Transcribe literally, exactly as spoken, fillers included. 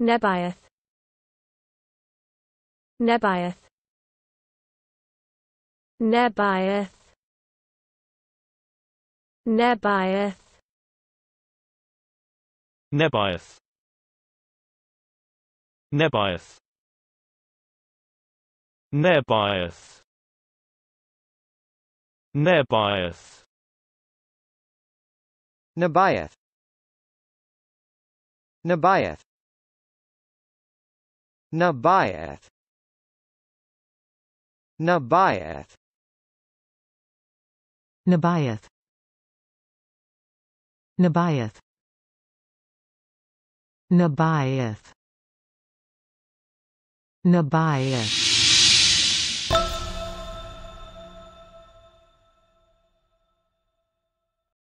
Nebaioth, Nebaioth, Nebaioth, Nebaioth, Nebaioth, Nebaioth, Nebaioth, Nebaioth, Nebaioth, Nebaioth, Nebaioth, Nebaioth, Nebaioth, Nebaioth, Nebaioth, Nebaioth.